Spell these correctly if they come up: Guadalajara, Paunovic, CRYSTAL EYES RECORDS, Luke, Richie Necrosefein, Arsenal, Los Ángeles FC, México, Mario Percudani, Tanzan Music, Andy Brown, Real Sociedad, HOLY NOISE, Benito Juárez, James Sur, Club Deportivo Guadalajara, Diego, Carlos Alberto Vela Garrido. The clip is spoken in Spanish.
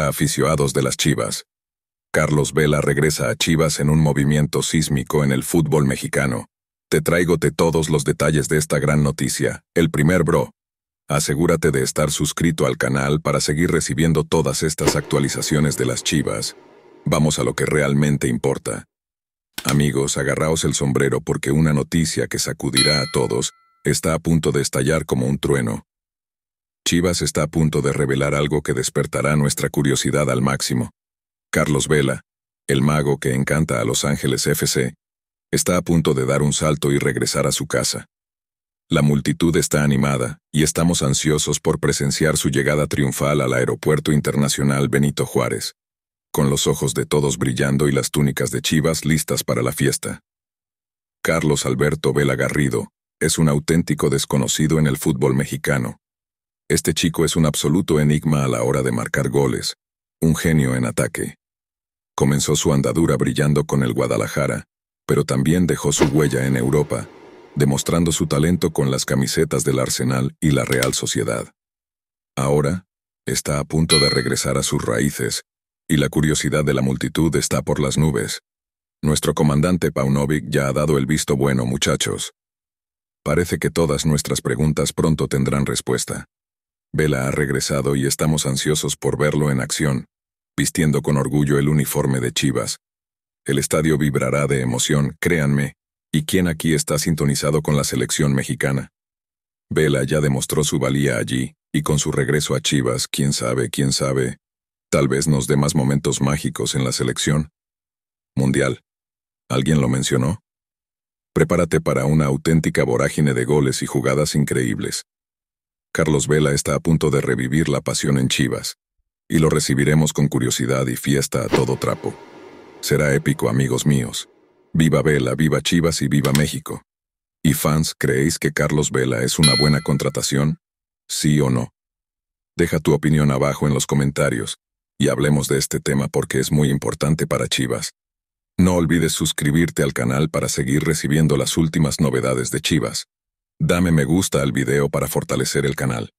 a aficionados de las Chivas. Carlos Vela regresa a Chivas en un movimiento sísmico en el fútbol mexicano. Te traigo todos los detalles de esta gran noticia. El primer bro. Asegúrate de estar suscrito al canal para seguir recibiendo todas estas actualizaciones de las Chivas. Vamos a lo que realmente importa. Amigos, agarraos el sombrero porque una noticia que sacudirá a todos está a punto de estallar como un trueno. Chivas está a punto de revelar algo que despertará nuestra curiosidad al máximo. Carlos Vela, el mago que encanta a Los Ángeles FC, está a punto de dar un salto y regresar a su casa. La multitud está animada, y estamos ansiosos por presenciar su llegada triunfal al Aeropuerto Internacional Benito Juárez, con los ojos de todos brillando y las túnicas de Chivas listas para la fiesta. Carlos Alberto Vela Garrido es un auténtico desconocido en el fútbol mexicano. Este chico es un absoluto enigma a la hora de marcar goles, un genio en ataque. Comenzó su andadura brillando con el Guadalajara, pero también dejó su huella en Europa, demostrando su talento con las camisetas del Arsenal y la Real Sociedad. Ahora, está a punto de regresar a sus raíces, y la curiosidad de la multitud está por las nubes. Nuestro comandante Paunovic ya ha dado el visto bueno, muchachos. Parece que todas nuestras preguntas pronto tendrán respuesta. Vela ha regresado y estamos ansiosos por verlo en acción, vistiendo con orgullo el uniforme de Chivas. El estadio vibrará de emoción, créanme, y ¿quién aquí está sintonizado con la selección mexicana? Vela ya demostró su valía allí, y con su regreso a Chivas, quién sabe, tal vez nos dé más momentos mágicos en la selección mundial. ¿Alguien lo mencionó? Prepárate para una auténtica vorágine de goles y jugadas increíbles. Carlos Vela está a punto de revivir la pasión en Chivas, y lo recibiremos con curiosidad y fiesta a todo trapo. Será épico, amigos míos. Viva Vela, viva Chivas y viva México. ¿Y fans, creéis que Carlos Vela es una buena contratación? ¿Sí o no? Deja tu opinión abajo en los comentarios, y hablemos de este tema porque es muy importante para Chivas. No olvides suscribirte al canal para seguir recibiendo las últimas novedades de Chivas. Dame me gusta al video para fortalecer el canal.